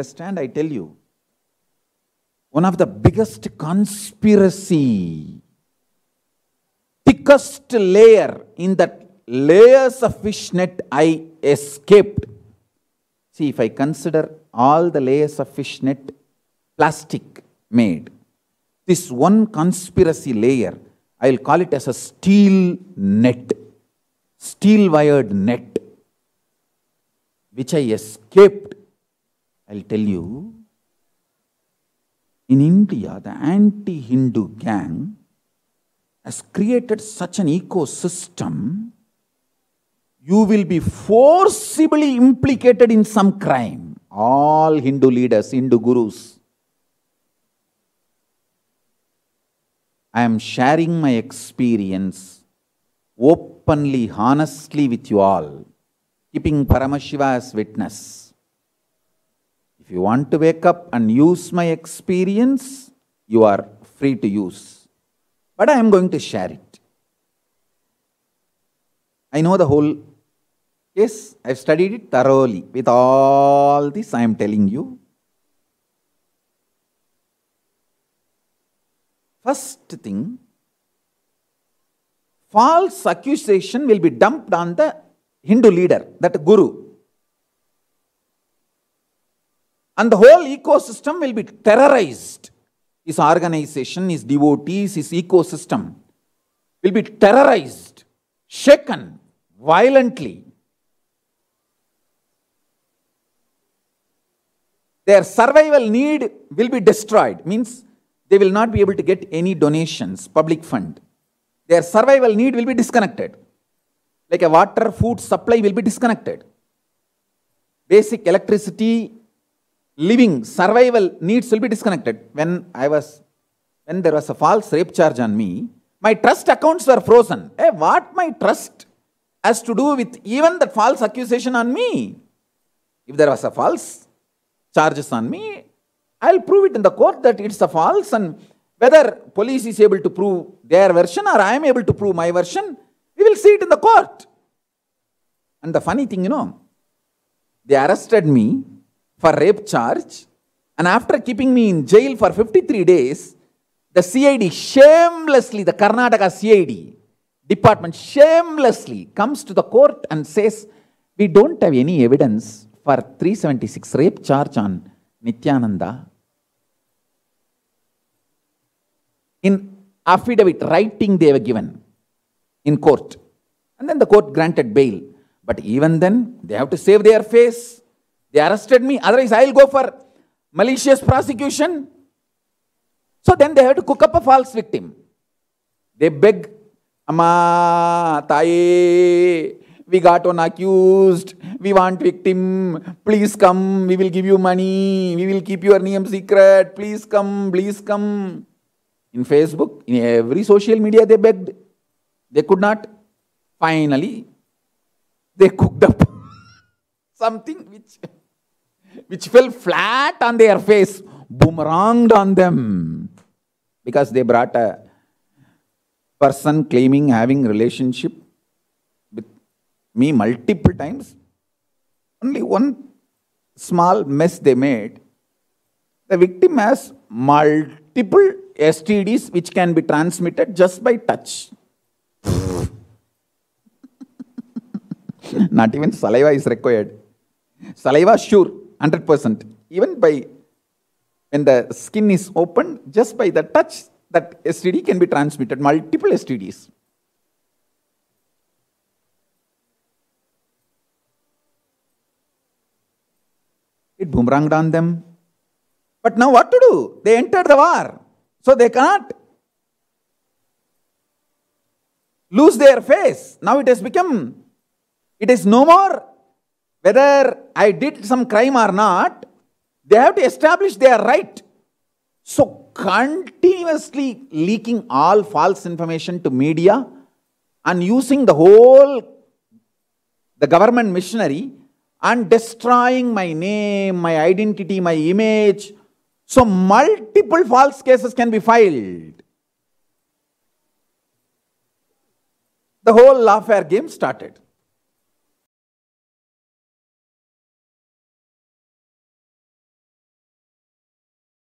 understand, I tell you, one of the biggest conspiracy, thickest layer in that layers of fishnet I escaped. See, if I consider all the layers of fishnet plastic made, this one conspiracy layer, I will call it as a steel net, steel wired net, which I escaped. I will tell you, in India, the anti-Hindu gang has created such an ecosystem, you will be forcibly implicated in some crime. All Hindu leaders, Hindu gurus. I am sharing my experience openly, honestly with you all, keeping Paramashiva as witness. If you want to wake up and use my experience, you are free to use. But I am going to share it. I know the whole case. I have studied it thoroughly. With all this, I am telling you. First thing, false accusation will be dumped on the Hindu leader, that guru. And the whole ecosystem will be terrorized. His organization, his devotees, his ecosystem will be terrorized, shaken violently. Their survival need will be destroyed. Means they will not be able to get any donations, public fund. Their survival need will be disconnected. Like a water, food supply will be disconnected. Basic electricity, living, survival needs will be disconnected. When there was a false rape charge on me, my trust accounts were frozen. Hey, what my trust has to do with even that false accusation on me? If there was a false charges on me, I'll prove it in the court that it's a false, and whether police is able to prove their version or I am able to prove my version, we will see it in the court. And the funny thing, you know, they arrested me for rape charge, and after keeping me in jail for 53 days, the CID shamelessly, the Karnataka CID department shamelessly comes to the court and says, we don't have any evidence for 376 rape charge on Nityananda. In affidavit writing they were given in court. And then the court granted bail. But even then, they have to save their face. They arrested me, otherwise I'll go for malicious prosecution. So then they have to cook up a false victim. They beg, Amma, Taye, we got one accused, we want victim, please come, we will give you money, we will keep your name secret, please come, please come. In Facebook, in every social media they begged. They could not. Finally, they cooked up something which fell flat on their face, boomeranged on them. Because they brought a person claiming having relationship with me multiple times. Only one small mess they made. The victim has multiple STDs which can be transmitted just by touch. Not even saliva is required. Saliva, sure, 100%. Even by when the skin is opened, just by the touch, that STD can be transmitted, multiple STDs. It boomeranged on them. But now what to do? They entered the war. So they cannot lose their face. Now it has become... It is no more whether I did some crime or not. They have to establish their right. So continuously leaking all false information to media and using the whole the government machinery and destroying my name, my identity, my image. So multiple false cases can be filed. The whole lawfare game started.